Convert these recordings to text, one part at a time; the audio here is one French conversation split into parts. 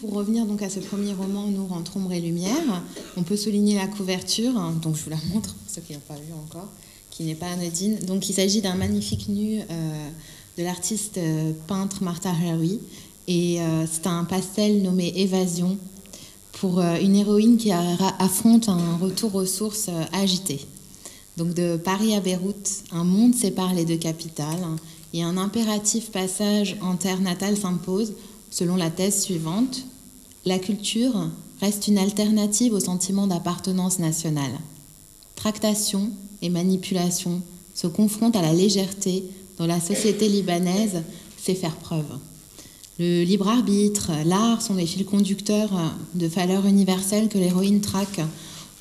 Pour revenir donc à ce premier roman, Nour entre ombres et lumières, on peut souligner la couverture, donc je vous la montre pour ceux qui n'ont pas vu encore, qui n'est pas anodine. Donc il s'agit d'un magnifique nu de l'artiste peintre Martha Haroui, et c'est un pastel nommé Évasion pour une héroïne qui affronte un retour aux sources agité. Donc de Paris à Beyrouth, un monde sépare les deux capitales et un impératif passage en terre natale s'impose. Selon la thèse suivante, la culture reste une alternative au sentiment d'appartenance nationale. Tractation et manipulation se confrontent à la légèreté dont la société libanaise sait faire preuve. Le libre arbitre, l'art sont les fils conducteurs de valeurs universelles que l'héroïne traque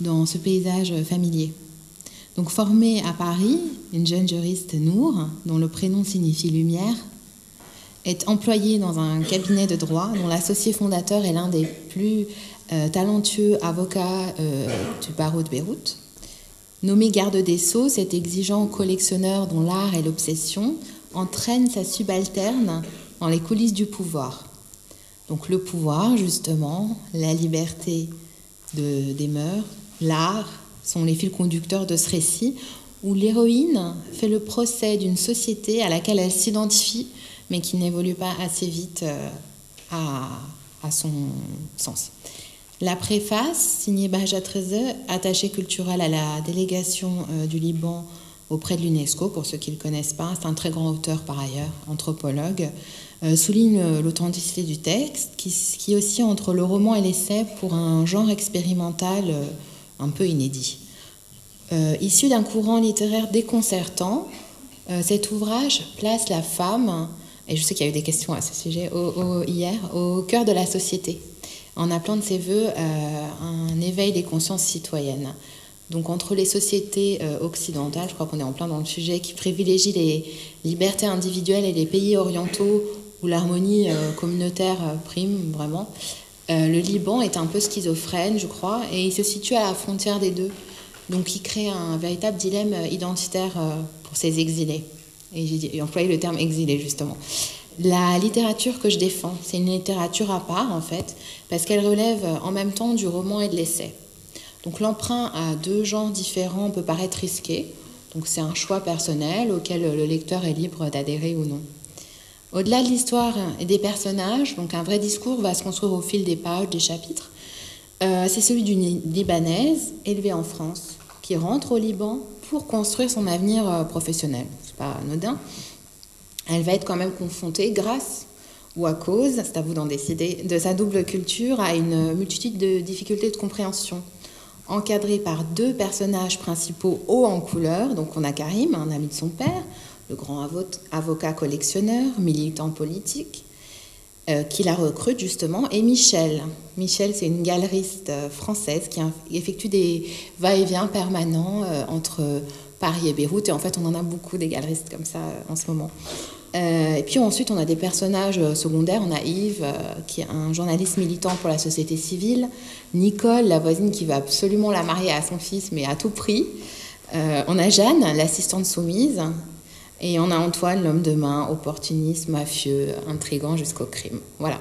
dans ce paysage familier. Donc formée à Paris, une jeune juriste, Nour, dont le prénom signifie lumière, est employée dans un cabinet de droit dont l'associé fondateur est l'un des plus talentueux avocats du barreau de Beyrouth. Nommé garde des Sceaux, cet exigeant collectionneur dont l'art est l'obsession entraîne sa subalterne dans les coulisses du pouvoir. Donc le pouvoir, justement, la liberté des mœurs, l'art sont les fils conducteurs de ce récit où l'héroïne fait le procès d'une société à laquelle elle s'identifie mais qui n'évolue pas assez vite à son sens. La préface, signée Bahja Treize, attachée culturelle à la délégation du Liban auprès de l'UNESCO, pour ceux qui ne le connaissent pas, c'est un très grand auteur par ailleurs, anthropologue, souligne l'authenticité du texte, qui aussi entre le roman et l'essai pour un genre expérimental un peu inédit. Issu d'un courant littéraire déconcertant, cet ouvrage place la femme, et je sais qu'il y a eu des questions à ce sujet hier, au cœur de la société, en appelant de ses voeux un éveil des consciences citoyennes. Donc entre les sociétés occidentales, je crois qu'on est en plein dans le sujet, qui privilégient les libertés individuelles et les pays orientaux où l'harmonie communautaire prime vraiment, le Liban est un peu schizophrène, je crois, et il se situe à la frontière des deux. Donc il crée un véritable dilemme identitaire pour ces exilés. Et j'ai employé le terme exilé, justement. La littérature que je défends, c'est une littérature à part, en fait, parce qu'elle relève en même temps du roman et de l'essai. Donc l'emprunt à deux genres différents peut paraître risqué. Donc c'est un choix personnel auquel le lecteur est libre d'adhérer ou non. Au-delà de l'histoire et des personnages, donc un vrai discours va se construire au fil des pages, des chapitres. C'est celui d'une Libanaise élevée en France qui rentre au Liban pour construire son avenir professionnel. C'est pas anodin. Elle va être quand même confrontée, grâce ou à cause, c'est à vous d'en décider, de sa double culture à une multitude de difficultés de compréhension. Encadrée par deux personnages principaux hauts en couleur, donc on a Karim, un ami de son père, le grand avocat collectionneur, militant politique, qui la recrute justement, et Michel. Michel, c'est une galeriste française qui effectue des va-et-vient permanents entre Paris et Beyrouth, et en fait on en a beaucoup des galeristes comme ça en ce moment. Et puis ensuite on a des personnages secondaires, on a Yves, qui est un journaliste militant pour la société civile, Nicole, la voisine qui va absolument la marier à son fils, mais à tout prix, on a Jeanne, l'assistante soumise, et on a Antoine, l'homme de main, opportuniste, mafieux, intrigant jusqu'au crime. Voilà.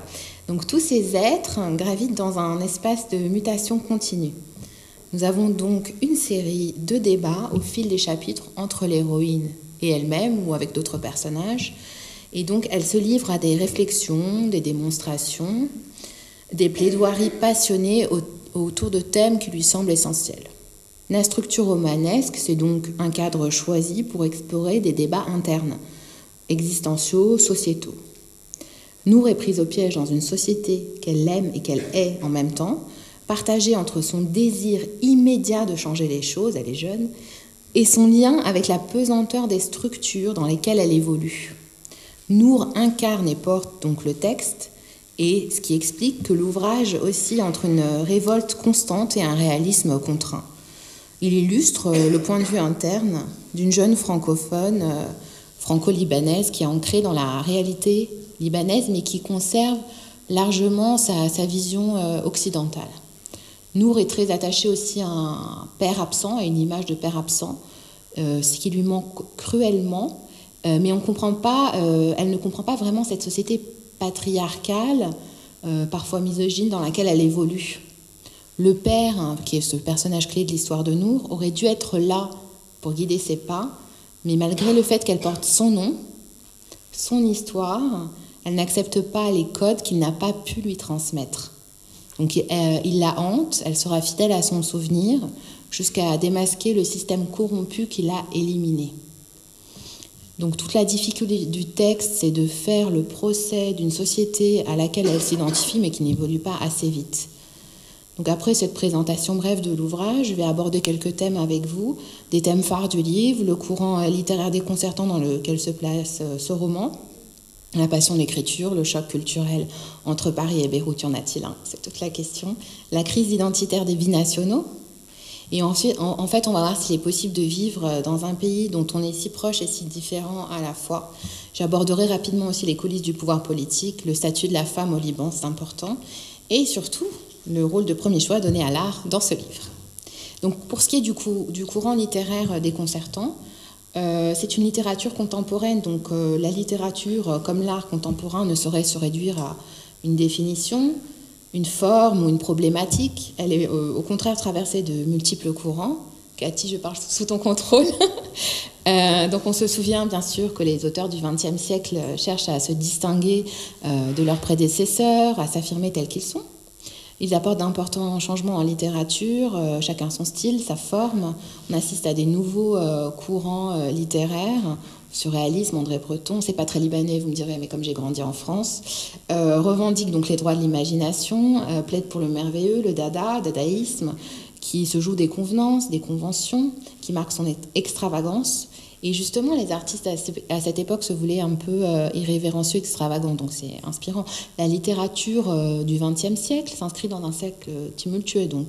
Donc tous ces êtres gravitent dans un espace de mutation continue. Nous avons donc une série de débats au fil des chapitres entre l'héroïne et elle-même ou avec d'autres personnages. Et donc elle se livre à des réflexions, des démonstrations, des plaidoiries passionnées autour de thèmes qui lui semblent essentiels. La structure romanesque, c'est donc un cadre choisi pour explorer des débats internes, existentiaux, sociétaux. Nour est prise au piège dans une société qu'elle aime et qu'elle hait en même temps, partagée entre son désir immédiat de changer les choses, elle est jeune, et son lien avec la pesanteur des structures dans lesquelles elle évolue. Nour incarne et porte donc le texte, et ce qui explique que l'ouvrage oscille entre une révolte constante et un réalisme contraint. Il illustre le point de vue interne d'une jeune francophone franco-libanaise qui est ancrée dans la réalité libanaise mais qui conserve largement sa vision occidentale. Nour est très attachée aussi à un père absent, à une image de père absent, ce qui lui manque cruellement, mais elle ne comprend pas vraiment cette société patriarcale parfois misogyne, dans laquelle elle évolue. Le père, qui est ce personnage clé de l'histoire de Nour, aurait dû être là pour guider ses pas, mais malgré le fait qu'elle porte son nom, son histoire, elle n'accepte pas les codes qu'il n'a pas pu lui transmettre. Donc il la hante, elle sera fidèle à son souvenir, jusqu'à démasquer le système corrompu qui l'a éliminé. Donc toute la difficulté du texte, c'est de faire le procès d'une société à laquelle elle s'identifie, mais qui n'évolue pas assez vite. Donc après cette présentation brève de l'ouvrage, je vais aborder quelques thèmes avec vous, des thèmes phares du livre, le courant littéraire déconcertant dans lequel se place ce roman, la passion de l'écriture, le choc culturel entre Paris et Beyrouth, y en a-t-il un? C'est toute la question. La crise identitaire des binationaux. Et ensuite, en fait, on va voir s'il est possible de vivre dans un pays dont on est si proche et si différent à la fois. J'aborderai rapidement aussi les coulisses du pouvoir politique, le statut de la femme au Liban, c'est important, et surtout le rôle de premier choix donné à l'art dans ce livre. Donc, pour ce qui est du courant littéraire déconcertant, c'est une littérature contemporaine, donc la littérature, comme l'art contemporain, ne saurait se réduire à une définition, une forme ou une problématique. Elle est au contraire traversée de multiples courants. Cathy, je parle sous ton contrôle. Donc on se souvient bien sûr que les auteurs du XXe siècle cherchent à se distinguer de leurs prédécesseurs, à s'affirmer tels qu'ils sont. Ils apportent d'importants changements en littérature, chacun son style, sa forme. On assiste à des nouveaux courants littéraires, surréalisme, André Breton, c'est pas très libanais, vous me direz, mais comme j'ai grandi en France, revendique donc les droits de l'imagination, plaide pour le merveilleux, le dada, dadaïsme, qui se joue des convenances, des conventions, qui marque son extravagance. Et justement, les artistes à cette époque se voulaient un peu irrévérencieux, extravagants, donc c'est inspirant. La littérature du XXe siècle s'inscrit dans un siècle tumultueux, donc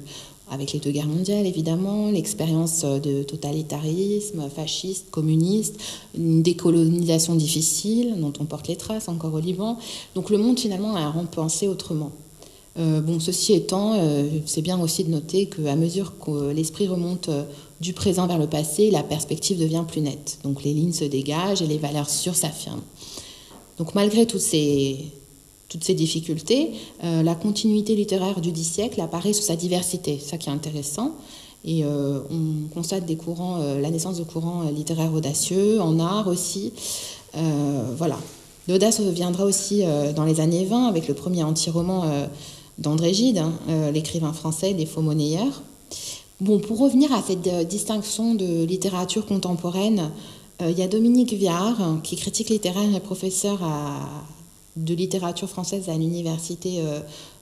avec les deux guerres mondiales, évidemment, l'expérience de totalitarisme, fasciste, communiste, une décolonisation difficile dont on porte les traces encore au Liban. Donc le monde, finalement, a repensé autrement. Bon, ceci étant, c'est bien aussi de noter qu'à mesure que l'esprit remonte du présent vers le passé, la perspective devient plus nette. Donc les lignes se dégagent et les valeurs sûres s'affirment. Donc malgré toutes ces difficultés, la continuité littéraire du X siècle apparaît sous sa diversité, ça qui est intéressant. Et on constate des courants, la naissance de courants littéraires audacieux, en art aussi. Voilà. L'audace reviendra aussi dans les années 20 avec le premier anti-roman d'André Gide, l'écrivain français, Les Faux Monnayeurs. Bon, pour revenir à cette distinction de littérature contemporaine, il y a Dominique Viard, qui est critique littéraire et professeur de littérature française à l'université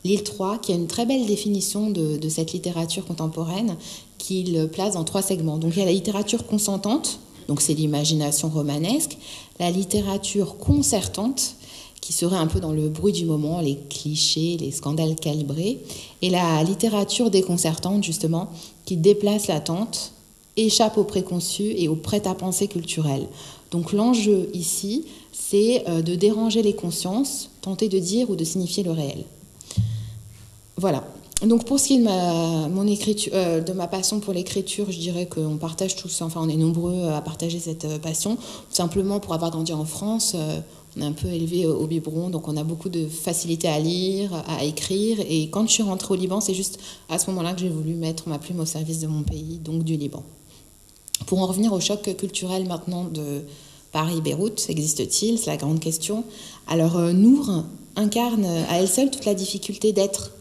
Lille 3, qui a une très belle définition de cette littérature contemporaine qu'il place en trois segments. Donc il y a la littérature consentante, donc c'est l'imagination romanesque, la littérature concertante, qui serait un peu dans le bruit du moment, les clichés, les scandales calibrés, et la littérature déconcertante, justement, qui déplace l'attente, échappe aux préconçus et aux prêt-à-penser culturels. Donc l'enjeu ici, c'est de déranger les consciences, tenter de dire ou de signifier le réel. Voilà. Donc pour ce qui est de ma passion pour l'écriture, je dirais qu'on partage tous, enfin on est nombreux à partager cette passion. Simplement pour avoir grandi en France, on est un peu élevé au biberon, donc on a beaucoup de facilité à lire, à écrire. Et quand je suis rentrée au Liban, c'est juste à ce moment-là que j'ai voulu mettre ma plume au service de mon pays, donc du Liban. Pour en revenir au choc culturel maintenant de Paris-Beyrouth, existe-t-il? C'est la grande question. Alors Nour incarne à elle seule toute la difficulté d'être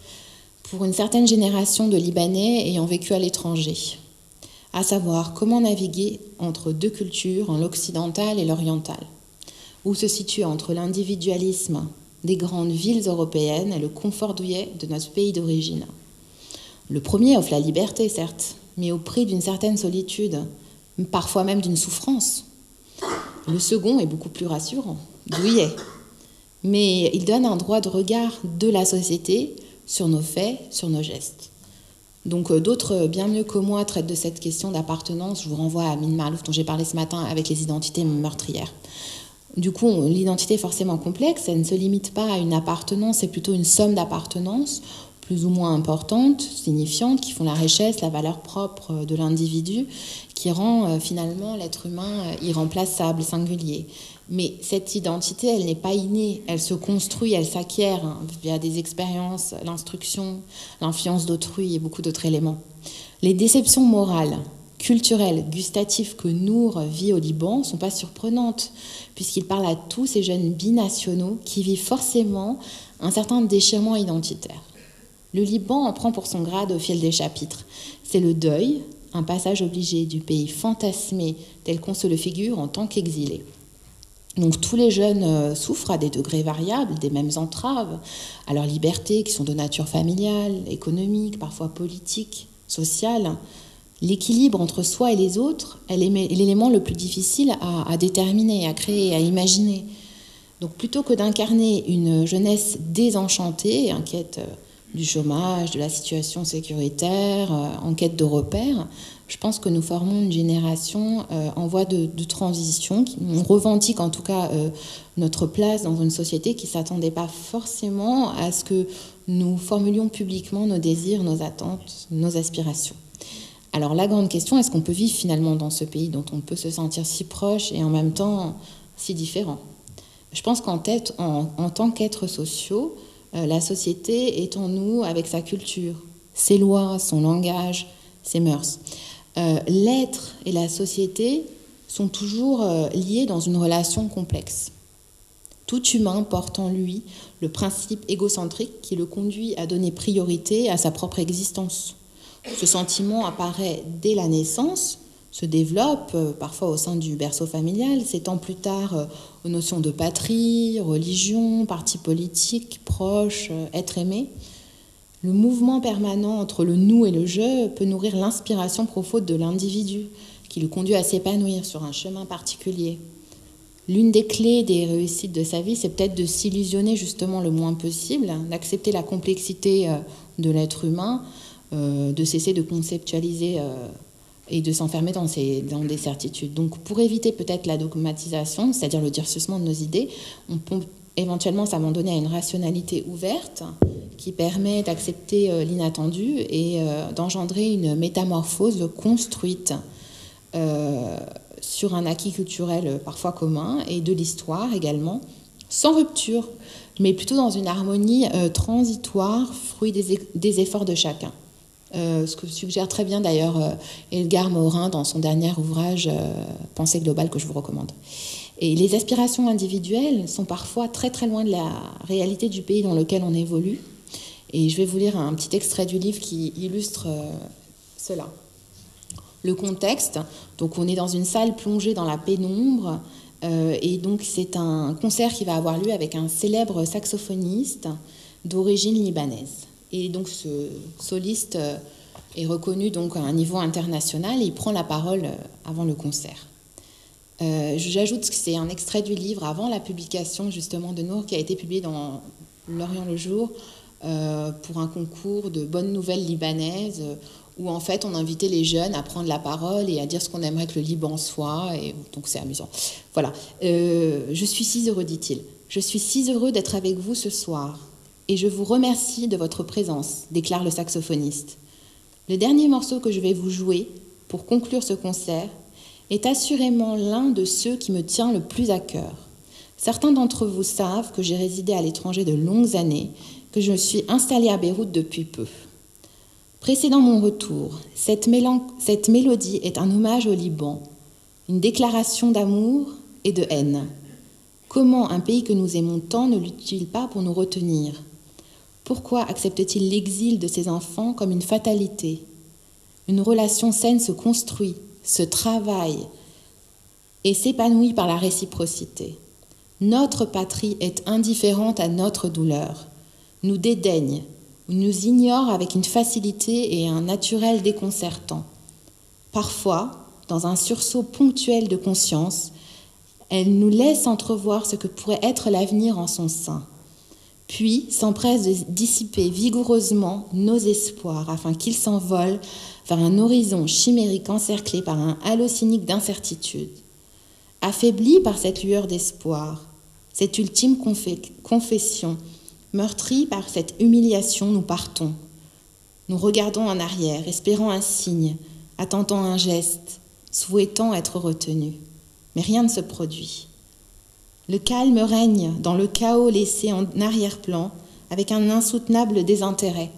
pour une certaine génération de Libanais ayant vécu à l'étranger, à savoir comment naviguer entre deux cultures, l'occidentale et l'orientale, où se situe entre l'individualisme des grandes villes européennes et le confort douillet de notre pays d'origine. Le premier offre la liberté, certes, mais au prix d'une certaine solitude, parfois même d'une souffrance. Le second est beaucoup plus rassurant, douillet, mais il donne un droit de regard de la société sur nos faits, sur nos gestes. Donc d'autres, bien mieux que moi, traitent de cette question d'appartenance. Je vous renvoie à Amin Maalouf, dont j'ai parlé ce matin, avec les identités meurtrières. Du coup, l'identité est forcément complexe, elle ne se limite pas à une appartenance, c'est plutôt une somme d'appartenances, plus ou moins importantes, signifiantes, qui font la richesse, la valeur propre de l'individu, qui rend finalement l'être humain irremplaçable, singulier. Mais cette identité, elle n'est pas innée, elle se construit, elle s'acquiert via des expériences, l'instruction, l'influence d'autrui et beaucoup d'autres éléments. Les déceptions morales, culturelles, gustatives que Nour vit au Liban ne sont pas surprenantes, puisqu'il parle à tous ces jeunes binationaux qui vivent forcément un certain déchirement identitaire. Le Liban en prend pour son grade au fil des chapitres. C'est le deuil, un passage obligé du pays fantasmé tel qu'on se le figure en tant qu'exilé. Donc tous les jeunes souffrent à des degrés variables, des mêmes entraves à leur liberté qui sont de nature familiale, économique, parfois politique, sociale. L'équilibre entre soi et les autres est l'élément le plus difficile à déterminer, à créer, à imaginer. Donc plutôt que d'incarner une jeunesse désenchantée, inquiète du chômage, de la situation sécuritaire, en quête de repères, je pense que nous formons une génération en voie de transition. On revendique en tout cas notre place dans une société qui ne s'attendait pas forcément à ce que nous formulions publiquement nos désirs, nos attentes, nos aspirations. Alors la grande question, est-ce qu'on peut vivre finalement dans ce pays dont on peut se sentir si proche et en même temps si différent? Je pense qu'en tant qu'êtres sociaux, la société est en nous avec sa culture, ses lois, son langage, ses mœurs. L'être et la société sont toujours liés dans une relation complexe. Tout humain porte en lui le principe égocentrique qui le conduit à donner priorité à sa propre existence. Ce sentiment apparaît dès la naissance, se développe parfois au sein du berceau familial, s'étend plus tard aux notions de patrie, religion, parti politique, proche, être aimé. Le mouvement permanent entre le « nous » et le « je » peut nourrir l'inspiration profonde de l'individu, qui le conduit à s'épanouir sur un chemin particulier. L'une des clés des réussites de sa vie, c'est peut-être de s'illusionner justement le moins possible, d'accepter la complexité de l'être humain, de cesser de conceptualiser et de s'enfermer dans des certitudes. Donc pour éviter peut-être la dogmatisation, c'est-à-dire le durcissement de nos idées, on peut éventuellement s'abandonner à une rationalité ouverte qui permet d'accepter l'inattendu et d'engendrer une métamorphose construite sur un acquis culturel parfois commun et de l'histoire également, sans rupture, mais plutôt dans une harmonie transitoire, fruit des efforts de chacun. Ce que suggère très bien d'ailleurs Edgar Morin dans son dernier ouvrage « Pensée globale » que je vous recommande. Et les aspirations individuelles sont parfois très très loin de la réalité du pays dans lequel on évolue. Et je vais vous lire un petit extrait du livre qui illustre cela. Le contexte, donc on est dans une salle plongée dans la pénombre, et donc c'est un concert qui va avoir lieu avec un célèbre saxophoniste d'origine libanaise. Et donc ce soliste est reconnu donc à un niveau international et il prend la parole avant le concert. J'ajoute que c'est un extrait du livre avant la publication justement de Nour qui a été publié dans L'orient le jour pour un concours de bonnes nouvelles libanaises où en fait on invitait les jeunes à prendre la parole et à dire ce qu'on aimerait que le Liban soit, et donc c'est amusant. Voilà. Je suis si heureux, dit-il. Je suis si heureux d'être avec vous ce soir. Et je vous remercie de votre présence, déclare le saxophoniste. Le dernier morceau que je vais vous jouer pour conclure ce concert est assurément l'un de ceux qui me tient le plus à cœur. Certains d'entre vous savent que j'ai résidé à l'étranger de longues années, que je me suis installée à Beyrouth depuis peu. Précédant mon retour, cette mélodie est un hommage au Liban, une déclaration d'amour et de haine. Comment un pays que nous aimons tant ne lutte-t-il pas pour nous retenir ? Pourquoi accepte-t-il l'exil de ses enfants comme une fatalité ? Une relation saine se construit, se travaille et s'épanouit par la réciprocité. Notre patrie est indifférente à notre douleur, nous dédaigne, nous ignore avec une facilité et un naturel déconcertant. Parfois, dans un sursaut ponctuel de conscience, elle nous laisse entrevoir ce que pourrait être l'avenir en son sein. Puis s'empresse de dissiper vigoureusement nos espoirs afin qu'ils s'envolent vers un horizon chimérique encerclé par un halo cynique d'incertitude. Affaibli par cette lueur d'espoir, cette ultime confession Meurtris par cette humiliation, nous partons. Nous regardons en arrière, espérant un signe, attendant un geste, souhaitant être retenus. Mais rien ne se produit. Le calme règne dans le chaos laissé en arrière-plan avec un insoutenable désintérêt.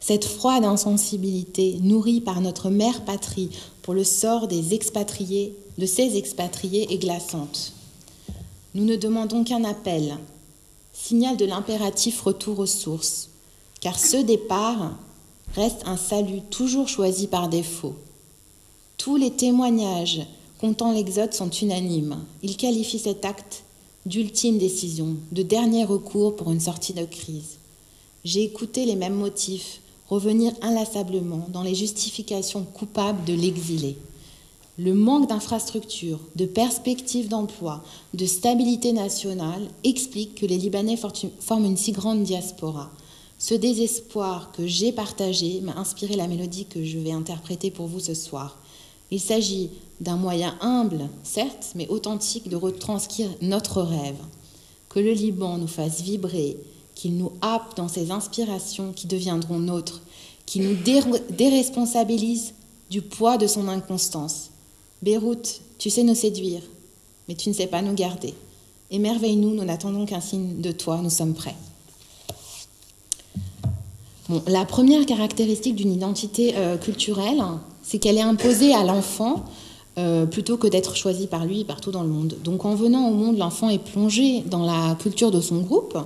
Cette froide insensibilité, nourrie par notre mère patrie pour le sort des expatriés, de ces expatriés, est glaçante. Nous ne demandons qu'un appel, signal de l'impératif retour aux sources, car ce départ reste un salut toujours choisi par défaut. Tous les témoignages comptant l'exode sont unanimes. Ils qualifient cet acte d'ultime décision, de dernier recours pour une sortie de crise. J'ai écouté les mêmes motifs revenir inlassablement dans les justifications coupables de l'exilé. Le manque d'infrastructures, de perspectives d'emploi, de stabilité nationale explique que les Libanais forment une si grande diaspora. Ce désespoir que j'ai partagé m'a inspiré la mélodie que je vais interpréter pour vous ce soir. Il s'agit d'un moyen humble, certes, mais authentique de retranscrire notre rêve. Que le Liban nous fasse vibrer, qu'il nous happe dans ses inspirations qui deviendront nôtres, qu'il nous déresponsabilise du poids de son inconstance. Beyrouth, tu sais nous séduire, mais tu ne sais pas nous garder. Émerveille-nous, nous n'attendons qu'un signe de toi, nous sommes prêts. Bon, la première caractéristique d'une identité culturelle, c'est qu'elle est imposée à l'enfant plutôt que d'être choisie par lui partout dans le monde. Donc en venant au monde, l'enfant est plongé dans la culture de son groupe,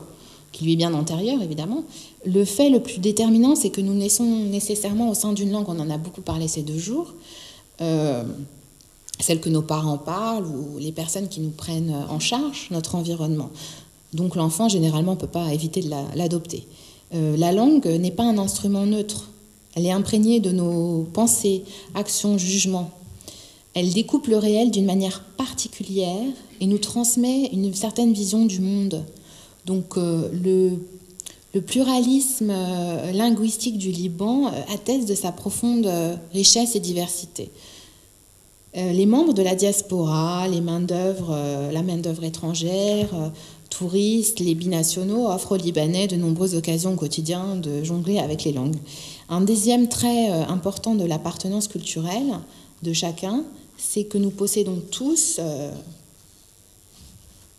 qui lui est bien antérieure évidemment. Le fait le plus déterminant, c'est que nous naissons nécessairement au sein d'une langue, on en a beaucoup parlé ces deux jours, celle que nos parents parlent ou les personnes qui nous prennent en charge, notre environnement. Donc l'enfant généralement ne peut pas éviter de l'adopter. La langue n'est pas un instrument neutre. Elle est imprégnée de nos pensées, actions, jugements. Elle découpe le réel d'une manière particulière et nous transmet une certaine vision du monde. Donc le pluralisme linguistique du Liban atteste de sa profonde richesse et diversité. Les membres de la diaspora, la main-d'œuvre étrangère, touristes, les binationaux offrent aux Libanais de nombreuses occasions au quotidien de jongler avec les langues. Un deuxième trait important de l'appartenance culturelle de chacun, c'est que nous possédons tous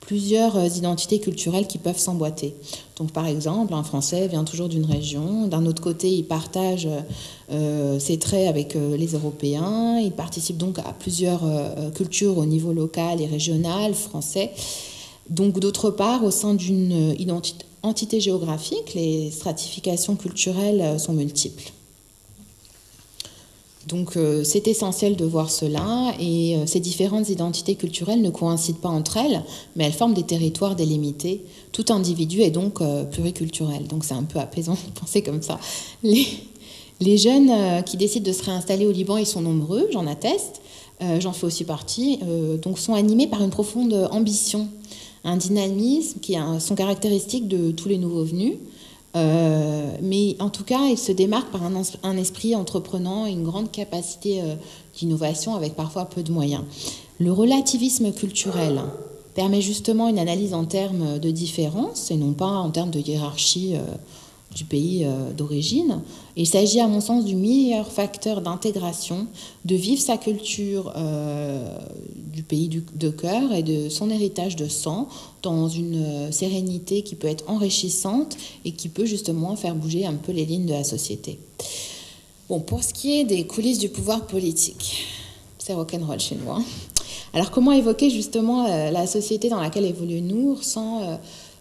plusieurs identités culturelles qui peuvent s'emboîter. Donc par exemple, un Français vient toujours d'une région, d'un autre côté il partage ses traits avec les Européens, il participe donc à plusieurs cultures au niveau local et régional, français. Donc, d'autre part, au sein d'une entité géographique, les stratifications culturelles sont multiples. Donc, c'est essentiel de voir cela, et ces différentes identités culturelles ne coïncident pas entre elles, mais elles forment des territoires délimités. Tout individu est donc pluriculturel. Donc, c'est un peu apaisant de penser comme ça. Les jeunes qui décident de se réinstaller au Liban, ils sont nombreux, j'en atteste, j'en fais aussi partie, donc sont animés par une profonde ambition. Un dynamisme qui sont caractéristiques de tous les nouveaux venus. Mais en tout cas, ils se démarquent par un esprit entreprenant et une grande capacité d'innovation avec parfois peu de moyens. Le relativisme culturel permet justement une analyse en termes de différence et non pas en termes de hiérarchie du pays d'origine. Il s'agit à mon sens du meilleur facteur d'intégration, de vivre sa culture du pays de cœur et de son héritage de sang dans une sérénité qui peut être enrichissante et qui peut justement faire bouger un peu les lignes de la société. Bon, pour ce qui est des coulisses du pouvoir politique, c'est rock'n'roll chez nous. Hein. Alors comment évoquer justement la société dans laquelle évolue Nour sans...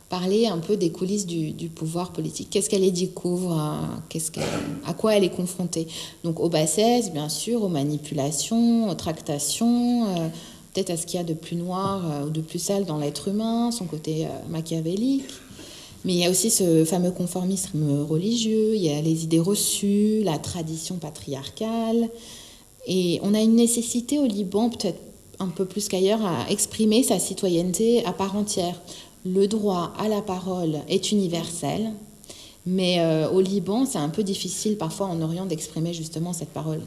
parler un peu des coulisses du pouvoir politique. Qu'est-ce qu'elle y découvre, à quoi elle est confrontée? Donc aux bassesses, bien sûr, aux manipulations, aux tractations, peut-être à ce qu'il y a de plus noir ou de plus sale dans l'être humain, son côté machiavélique. Mais il y a aussi ce fameux conformisme religieux, il y a les idées reçues, la tradition patriarcale. Et on a une nécessité au Liban, peut-être un peu plus qu'ailleurs, à exprimer sa citoyenneté à part entière. Le droit à la parole est universel, mais au Liban, c'est un peu difficile parfois en Orient d'exprimer justement cette parole.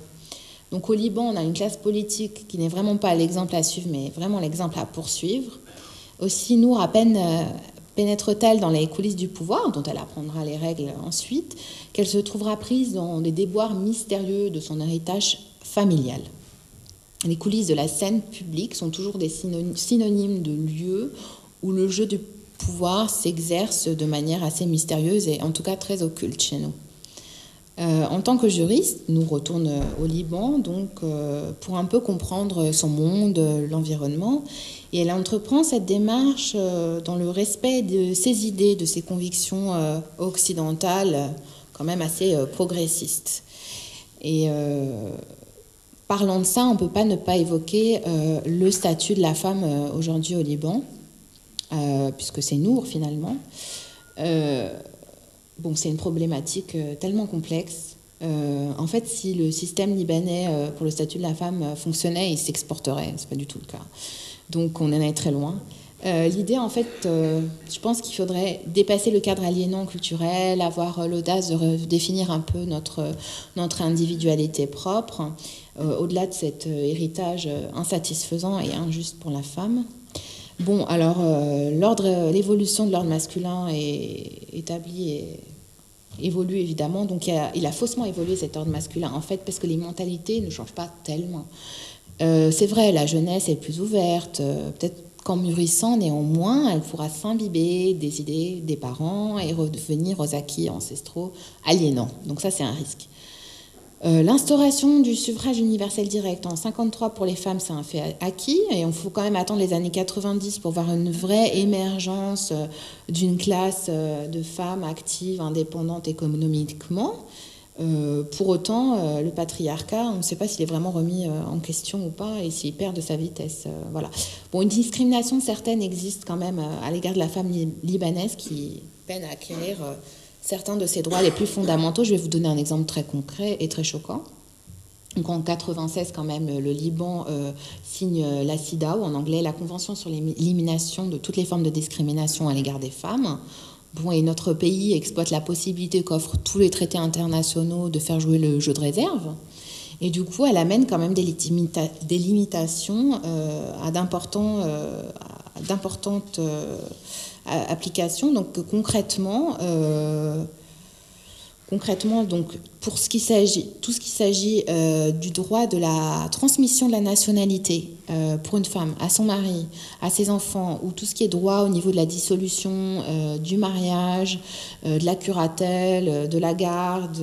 Donc au Liban, on a une classe politique qui n'est vraiment pas l'exemple à suivre, mais vraiment l'exemple à poursuivre. Aussi, Nour, à peine pénètre-t-elle dans les coulisses du pouvoir, dont elle apprendra les règles ensuite, qu'elle se trouvera prise dans les déboires mystérieux de son héritage familial. Les coulisses de la scène publique sont toujours des synonymes de lieux où le jeu du pouvoir s'exerce de manière assez mystérieuse et en tout cas très occulte chez nous. En tant que juriste, nous retournons au Liban donc, pour un peu comprendre son monde, l'environnement, et elle entreprend cette démarche dans le respect de ses idées, de ses convictions occidentales, quand même assez progressistes. Et parlant de ça, on ne peut pas ne pas évoquer le statut de la femme aujourd'hui au Liban, puisque c'est Nour finalement. Bon, c'est une problématique tellement complexe. En fait, si le système libanais pour le statut de la femme fonctionnait, il s'exporterait. Ce n'est pas du tout le cas. Donc, on en est très loin. L'idée, en fait, je pense qu'il faudrait dépasser le cadre aliénant culturel, avoir l'audace de redéfinir un peu notre individualité propre, au-delà de cet héritage insatisfaisant et injuste pour la femme. Bon, alors, l'évolution de l'ordre masculin est établie et évolue, évidemment. Donc, il a faussement évolué, cet ordre masculin, en fait, parce que les mentalités ne changent pas tellement. C'est vrai, la jeunesse est plus ouverte. Peut-être qu'en mûrissant, néanmoins, elle pourra s'imbiber des idées des parents et redevenir aux acquis ancestraux aliénants. Donc, ça, c'est un risque. L'instauration du suffrage universel direct en 1953 pour les femmes, c'est un fait acquis, et il faut quand même attendre les années 90 pour voir une vraie émergence d'une classe de femmes actives, indépendantes économiquement. Pour autant, le patriarcat, on ne sait pas s'il est vraiment remis en question ou pas, et s'il perd de sa vitesse. Voilà. Bon, une discrimination certaine existe quand même à l'égard de la femme libanaise qui peine à acquérir certains de ces droits les plus fondamentaux. Je vais vous donner un exemple très concret et très choquant. Donc en 1996, quand même, le Liban signe la CIDAW, en anglais, la Convention sur l'élimination de toutes les formes de discrimination à l'égard des femmes. Bon, et notre pays exploite la possibilité qu'offrent tous les traités internationaux de faire jouer le jeu de réserve. Et du coup, elle amène quand même des limitations d'importantes applications. Donc concrètement, donc pour tout ce qui s'agit du droit de la transmission de la nationalité pour une femme à son mari, à ses enfants, ou tout ce qui est droit au niveau de la dissolution, du mariage, de la curatelle, de la garde,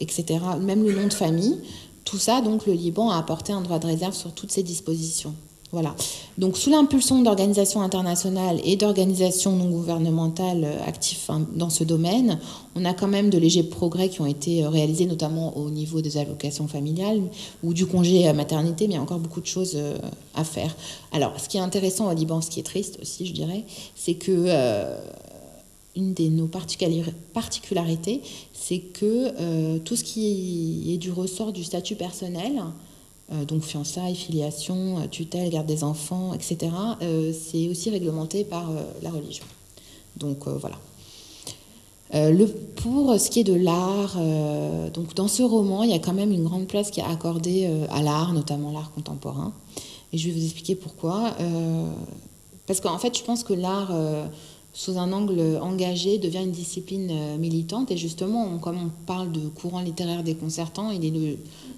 etc. Même le nom de famille, tout ça, donc le Liban a apporté un droit de réserve sur toutes ces dispositions. Voilà. Donc, sous l'impulsion d'organisations internationales et d'organisations non gouvernementales actives dans ce domaine, on a quand même de légers progrès qui ont été réalisés, notamment au niveau des allocations familiales ou du congé maternité, mais il y a encore beaucoup de choses à faire. Alors, ce qui est intéressant au Liban, ce qui est triste aussi, je dirais, c'est que une de nos particularités, c'est que tout ce qui est du ressort du statut personnel, donc fiançailles, filiation, tutelle, garde des enfants, etc., c'est aussi réglementé par la religion. Donc voilà. Pour ce qui est de l'art, donc dans ce roman, il y a quand même une grande place qui est accordée à l'art, notamment l'art contemporain. Et je vais vous expliquer pourquoi. Parce qu'en fait, je pense que l'art, sous un angle engagé, devient une discipline militante. Et justement, comme on parle de courant littéraire déconcertant,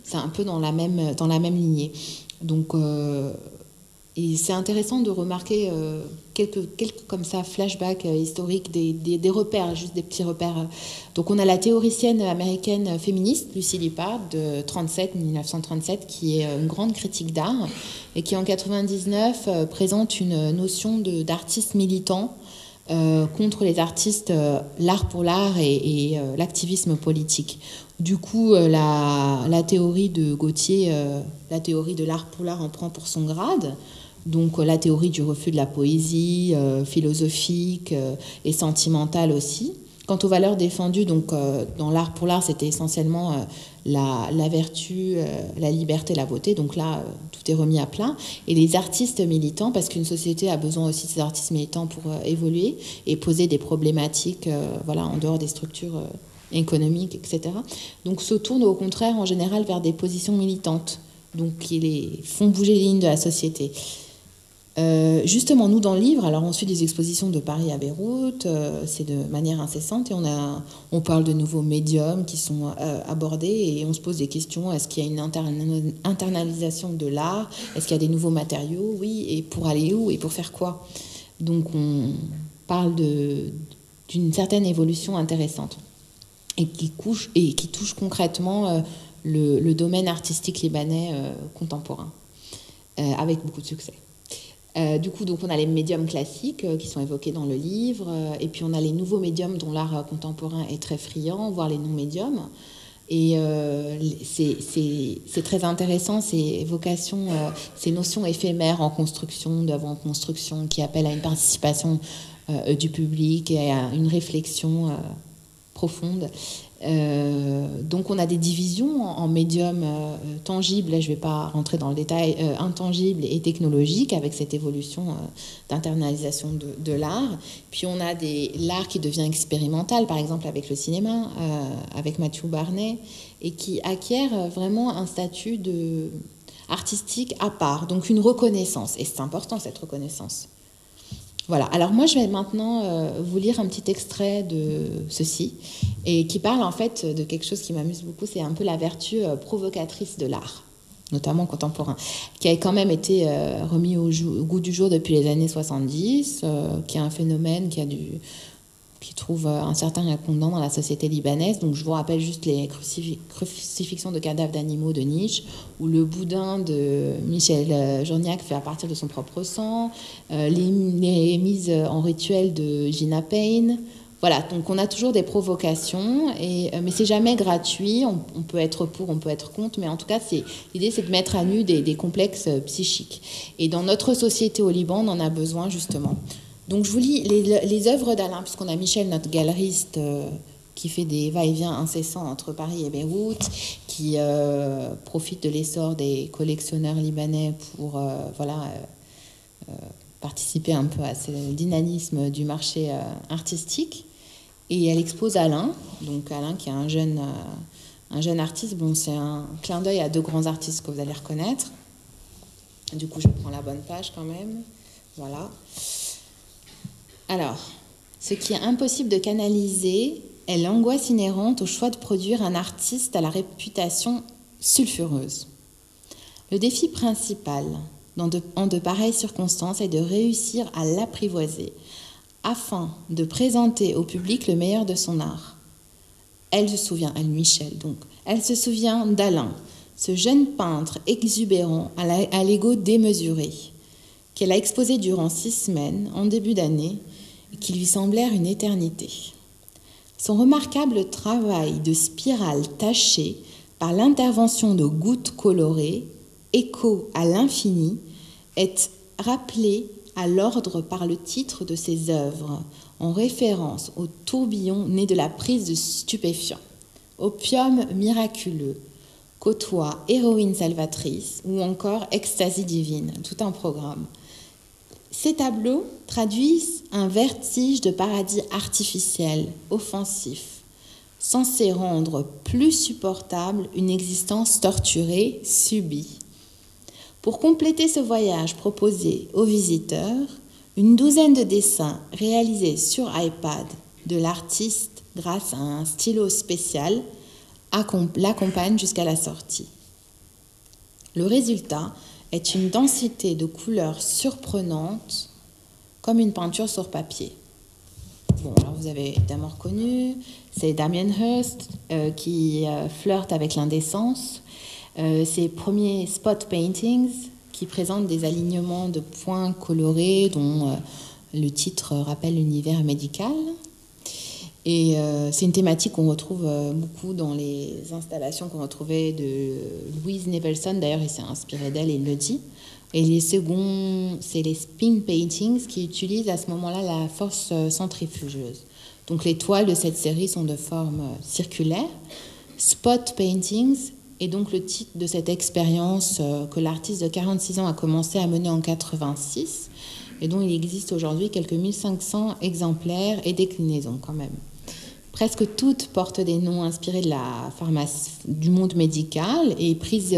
c'est un peu dans la même lignée. Donc, et c'est intéressant de remarquer quelques comme ça, flashbacks historiques, des repères, juste des petits repères. Donc, on a la théoricienne américaine féministe, Lucille Lippard, de 1937, qui est une grande critique d'art et qui, en 1999, présente une notion d'artiste militant contre les artistes, l'art pour l'art et l'activisme politique. Du coup, la théorie de Gautier, la théorie de l'art pour l'art en prend pour son grade. Donc la théorie du refus de la poésie, philosophique et sentimentale aussi. Quant aux valeurs défendues, donc, dans l'art pour l'art, c'était essentiellement la vertu, la liberté, la beauté. Donc là, tout est remis à plat. Et les artistes militants, parce qu'une société a besoin aussi de ces artistes militants pour évoluer et poser des problématiques voilà, en dehors des structures économiques, etc. Donc se tournent au contraire, en général, vers des positions militantes, donc qui font bouger les lignes de la société. Justement, nous, dans le livre, alors on suit des expositions de Paris à Beyrouth, c'est de manière incessante, et on parle de nouveaux médiums qui sont abordés, et on se pose des questions. Est-ce qu'il y a une internalisation de l'art? Est-ce qu'il y a des nouveaux matériaux? Oui, et pour aller où et pour faire quoi? Donc on parle d'une certaine évolution intéressante et qui touche concrètement le domaine artistique libanais contemporain, avec beaucoup de succès. Du coup, donc, on a les médiums classiques qui sont évoqués dans le livre, et puis on a les nouveaux médiums dont l'art contemporain est très friand, voire les non-médiums. Et c'est très intéressant, ces évocations, ces notions éphémères en construction, d'œuvres en construction, qui appellent à une participation du public et à une réflexion profonde. Donc on a des divisions en médium tangible, là je ne vais pas rentrer dans le détail, intangible et technologique, avec cette évolution d'internalisation de l'art. Puis on a l'art qui devient expérimental, par exemple avec le cinéma, avec Matthieu Barney, et qui acquiert vraiment un statut artistique à part, donc une reconnaissance, et c'est important cette reconnaissance. Voilà, alors moi je vais maintenant vous lire un petit extrait de ceci, et qui parle en fait de quelque chose qui m'amuse beaucoup, c'est un peu la vertu provocatrice de l'art, notamment contemporain, qui a quand même été remis au goût du jour depuis les années 70, qui est un phénomène qui trouve un certain répondant dans la société libanaise. Donc je vous rappelle juste les crucifixions de cadavres d'animaux de Niche, ou le boudin de Michel Journiac fait à partir de son propre sang, les mises en rituel de Gina Payne. Voilà, donc on a toujours des provocations, mais c'est jamais gratuit, on peut être pour, on peut être contre, mais en tout cas, l'idée c'est de mettre à nu des complexes psychiques. Et dans notre société au Liban, on en a besoin justement. Donc, je vous lis les œuvres d'Alain, puisqu'on a Michel, notre galeriste, qui fait des va-et-vient incessants entre Paris et Beyrouth, qui profite de l'essor des collectionneurs libanais pour participer un peu à ce dynamisme du marché artistique. Et elle expose Alain, donc Alain qui est un jeune artiste. Bon, c'est un clin d'œil à deux grands artistes que vous allez reconnaître. Du coup, je prends la bonne page quand même. Voilà. Alors, ce qui est impossible de canaliser est l'angoisse inhérente au choix de produire un artiste à la réputation sulfureuse. Le défi principal en de pareilles circonstances est de réussir à l'apprivoiser afin de présenter au public le meilleur de son art. Elle se souvient, elle se souvient d'Alain, ce jeune peintre exubérant à l'ego démesuré, qu'elle a exposé durant 6 semaines, en début d'année, qui lui semblèrent une éternité. Son remarquable travail de spirale tachée par l'intervention de gouttes colorées, écho à l'infini, est rappelé à l'ordre par le titre de ses œuvres, en référence au tourbillon né de la prise de stupéfiants. Opium miraculeux, côtoie héroïne salvatrice ou encore extasie divine, tout un programme. Ces tableaux traduisent un vertige de paradis artificiel, offensif, censé rendre plus supportable une existence torturée, subie. Pour compléter ce voyage proposé aux visiteurs, une douzaine de dessins réalisés sur iPad de l'artiste grâce à un stylo spécial l'accompagnent jusqu'à la sortie. Le résultat est une densité de couleurs surprenante, comme une peinture sur papier. Bon, alors vous avez évidemment reconnu, c'est Damien Hirst qui flirte avec l'indécence. Ses premiers spot paintings qui présentent des alignements de points colorés dont le titre rappelle l'univers médical. Et c'est une thématique qu'on retrouve beaucoup dans les installations qu'on retrouvait de Louise Nevelson. D'ailleurs, il s'est inspiré d'elle et il le dit. Et les seconds, c'est les spin paintings qui utilisent à ce moment-là la force centrifugeuse. Donc les toiles de cette série sont de forme circulaire. Spot paintings est donc le titre de cette expérience que l'artiste de 46 ans a commencé à mener en 86 et dont il existe aujourd'hui quelques 1500 exemplaires et déclinaisons quand même. Presque toutes portent des noms inspirés de la pharmacie, du monde médical, et prises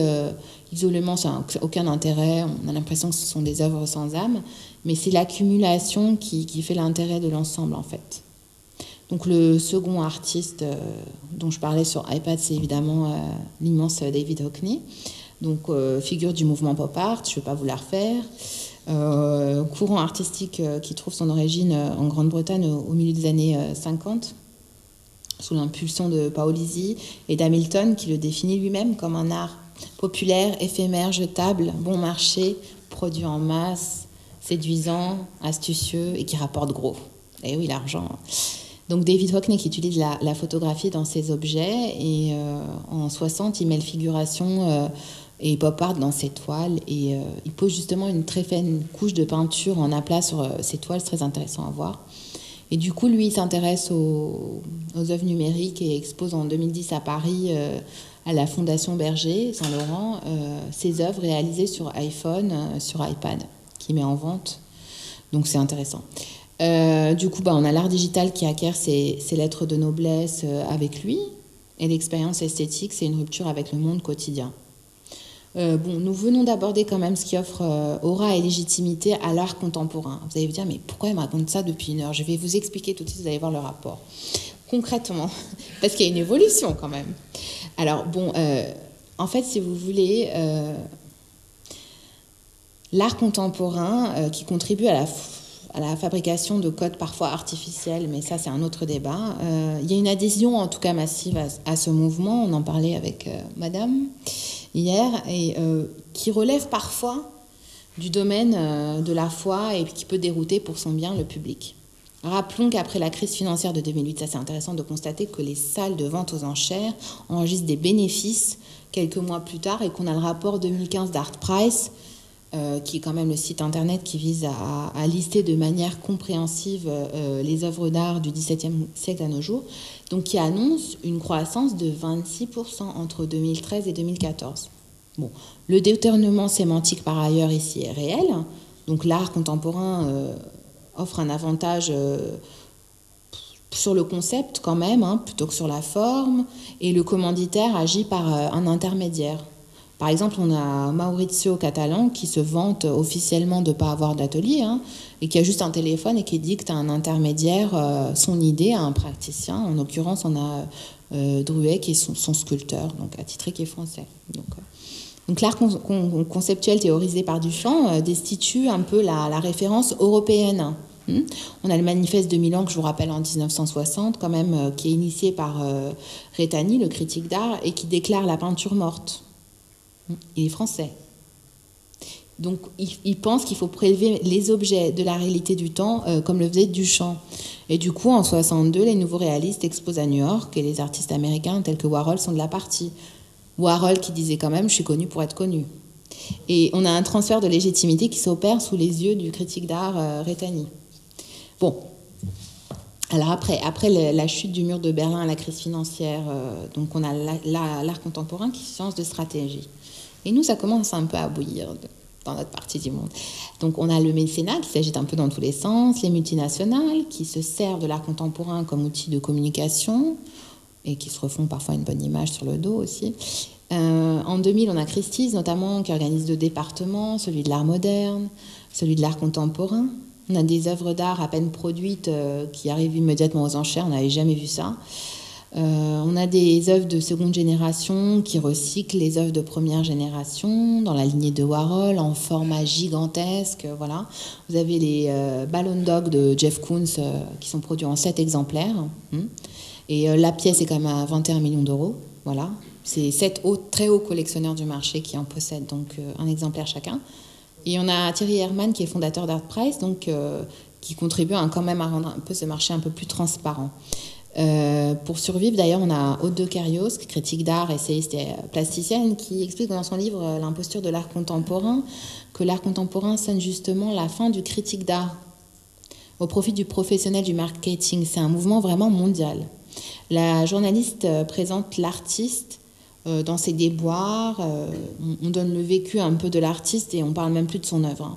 isolément, ça n'a aucun intérêt. On a l'impression que ce sont des œuvres sans âme, mais c'est l'accumulation qui fait l'intérêt de l'ensemble, en fait. Donc le second artiste dont je parlais sur iPad, c'est évidemment l'immense David Hockney, donc figure du mouvement pop art, je ne vais pas vous la refaire. Courant artistique qui trouve son origine en Grande-Bretagne au milieu des années 50, sous l'impulsion de Paolozzi et d'Hamilton, qui le définit lui-même comme un art populaire, éphémère, jetable, bon marché, produit en masse, séduisant, astucieux et qui rapporte gros. Eh oui, l'argent. Donc David Hockney qui utilise la photographie dans ses objets, et en 60, il mêle figuration et pop art dans ses toiles, et il pose justement une très fine couche de peinture en aplat sur ses toiles, c'est très intéressant à voir. Et du coup, lui, il s'intéresse aux œuvres numériques et expose en 2010 à Paris, à la Fondation Berger Saint-Laurent, ses œuvres réalisées sur iPhone, sur iPad, qu'il met en vente. Donc c'est intéressant. Du coup, on a l'art digital qui acquiert ses lettres de noblesse avec lui, et l'expérience esthétique, c'est une rupture avec le monde quotidien. Nous venons d'aborder quand même ce qui offre aura et légitimité à l'art contemporain. Vous allez vous dire, mais pourquoi elle me raconte ça depuis une heure? Je vais vous expliquer tout de suite, vous allez voir le rapport. Concrètement, parce qu'il y a une évolution quand même. Alors, en fait, si vous voulez, l'art contemporain qui contribue à la fabrication de codes parfois artificiels, mais ça, c'est un autre débat. Il y a une adhésion, en tout cas massive, à ce mouvement. On en parlait avec madame hier, et qui relève parfois du domaine de la foi et qui peut dérouter pour son bien le public. Rappelons qu'après la crise financière de 2008, ça c'est intéressant de constater que les salles de vente aux enchères enregistrent des bénéfices quelques mois plus tard, et qu'on a le rapport 2015 d'Art Price, qui est quand même le site internet qui vise à lister de manière compréhensive les œuvres d'art du XVIIe siècle à nos jours, donc qui annonce une croissance de 26% entre 2013 et 2014. Le détournement sémantique par ailleurs ici est réel, donc l'art contemporain offre un avantage sur le concept quand même, plutôt que sur la forme, et le commanditaire agit par un intermédiaire. Par exemple, on a Maurizio Catalan qui se vante officiellement de ne pas avoir d'atelier, et qui a juste un téléphone et qui dicte à un intermédiaire son idée à un praticien. En l'occurrence, on a Druet qui est son sculpteur, donc attitré, qui est français. Donc l'art conceptuel théorisé par Duchamp destitue un peu la référence européenne. On a le manifeste de Milan, que je vous rappelle, en 1960, quand même, qui est initié par Rétani, le critique d'art, et qui déclare la peinture morte. Il est français. Donc, il pense qu'il faut prélever les objets de la réalité du temps, comme le faisait Duchamp. Et du coup, en 62, les nouveaux réalistes exposent à New York, et les artistes américains tels que Warhol sont de la partie. Warhol qui disait quand même « je suis connu pour être connu ». Et on a un transfert de légitimité qui s'opère sous les yeux du critique d'art Rétani. Alors après la chute du mur de Berlin à la crise financière, donc on a l'art contemporain qui est science de stratégie. Et nous, ça commence un peu à bouillir dans notre partie du monde. Donc on a le mécénat qui s'agite un peu dans tous les sens, les multinationales qui se servent de l'art contemporain comme outil de communication et qui se refont parfois une bonne image sur le dos aussi. En 2000, on a Christie's notamment qui organise 2 départements, celui de l'art moderne, celui de l'art contemporain. On a des œuvres d'art à peine produites qui arrivent immédiatement aux enchères, on n'avait jamais vu ça. On a des œuvres de seconde génération qui recyclent les œuvres de première génération, dans la lignée de Warhol, en format gigantesque. Voilà. Vous avez les ballon dog de Jeff Koons qui sont produits en 7 exemplaires. Et la pièce est quand même à 21 millions d'euros. Voilà. C'est 7 très hauts collectionneurs du marché qui en possèdent, donc un exemplaire chacun. Et on a Thierry Herrmann qui est fondateur d'Art Price, donc qui contribue quand même à rendre un peu ce marché un peu plus transparent. Pour survivre, d'ailleurs, on a Haute de Carios, critique d'art, essayiste et plasticienne, qui explique dans son livre L'imposture de l'art contemporain que l'art contemporain sonne justement la fin du critique d'art au profit du professionnel du marketing. C'est un mouvement vraiment mondial. La journaliste présente l'artiste dans ses déboires, on donne le vécu un peu de l'artiste et on parle même plus de son œuvre.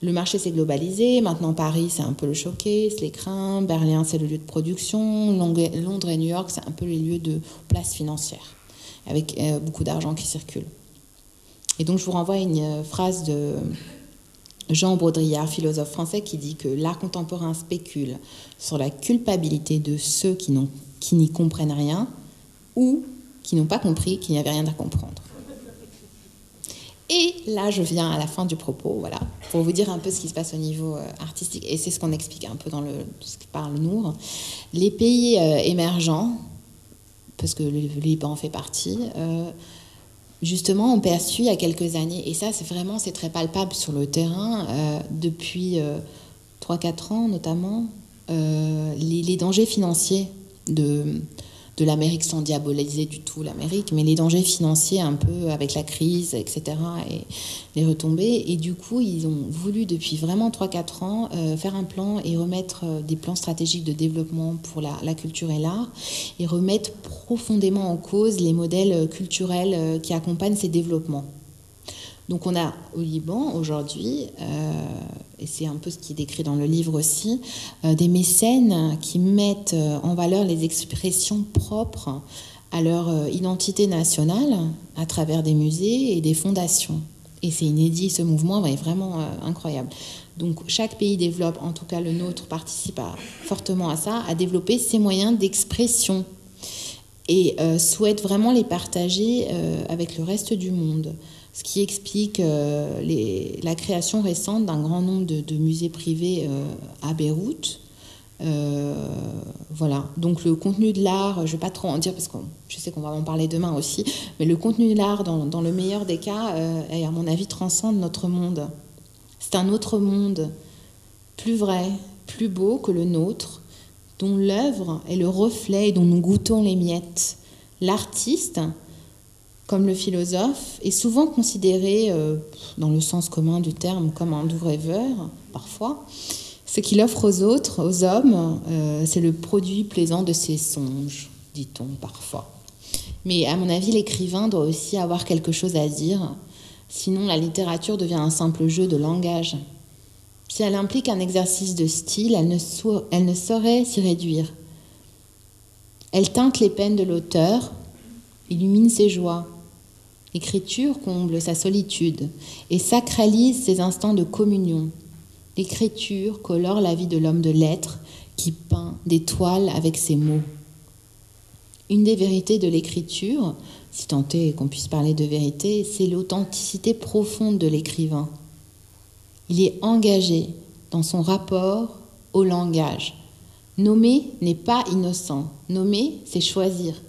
Le marché s'est globalisé, maintenant Paris c'est un peu le showcase, l'écrin, Berlin c'est le lieu de production, Londres et New York c'est un peu les lieux de place financière, avec beaucoup d'argent qui circule. Et donc je vous renvoie à une phrase de Jean Baudrillard, philosophe français, qui dit que l'art contemporain spécule sur la culpabilité de ceux qui n'y comprennent rien ou qui n'ont pas compris qu'il n'y avait rien à comprendre. Et là, je viens à la fin du propos, voilà, pour vous dire un peu ce qui se passe au niveau artistique, et c'est ce qu'on explique un peu dans ce que parle Nour. Les pays émergents, parce que le Liban fait partie, justement, ont perçu il y a quelques années, et ça, c'est vraiment, c'est très palpable sur le terrain, depuis 3-4 ans notamment, les dangers financiers de l'Amérique, sans diaboliser du tout l'Amérique, mais les dangers financiers un peu avec la crise, etc., et les retombées. Et du coup, ils ont voulu, depuis vraiment 3-4 ans, faire un plan et remettre des plans stratégiques de développement pour la culture et l'art, et remettre profondément en cause les modèles culturels qui accompagnent ces développements. Donc on a au Liban aujourd'hui, et c'est un peu ce qui est décrit dans le livre aussi, des mécènes qui mettent en valeur les expressions propres à leur identité nationale à travers des musées et des fondations. Et c'est inédit, ce mouvement est vraiment incroyable. Donc chaque pays développe, en tout cas le nôtre participe fortement à ça, à développer ses moyens d'expression et souhaite vraiment les partager avec le reste du monde. Ce qui explique la création récente d'un grand nombre de musées privés à Beyrouth. Voilà. Donc le contenu de l'art, je ne vais pas trop en dire parce que je sais qu'on va en parler demain aussi, mais le contenu de l'art, dans le meilleur des cas, à mon avis, transcende notre monde. C'est un autre monde, plus vrai, plus beau que le nôtre, dont l'œuvre est le reflet et dont nous goûtons les miettes. L'artiste, comme le philosophe, est souvent considéré, dans le sens commun du terme, comme un doux rêveur, parfois. Ce qu'il offre aux autres, aux hommes, c'est le produit plaisant de ses songes, dit-on parfois. Mais à mon avis, l'écrivain doit aussi avoir quelque chose à dire, sinon la littérature devient un simple jeu de langage. Si elle implique un exercice de style, elle ne saurait s'y réduire. Elle teinte les peines de l'auteur, illumine ses joies. L'écriture comble sa solitude et sacralise ses instants de communion. L'écriture colore la vie de l'homme de lettres qui peint des toiles avec ses mots. Une des vérités de l'écriture, si tant est qu'on puisse parler de vérité, c'est l'authenticité profonde de l'écrivain. Il est engagé dans son rapport au langage. Nommer n'est pas innocent. Nommer, c'est choisir.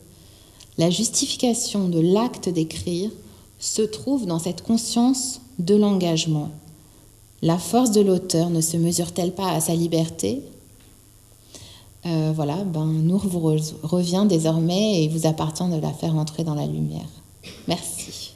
La justification de l'acte d'écrire se trouve dans cette conscience de l'engagement. La force de l'auteur ne se mesure-t-elle pas à sa liberté ? Voilà, Nour vous revient désormais et il vous appartient de la faire entrer dans la lumière. Merci.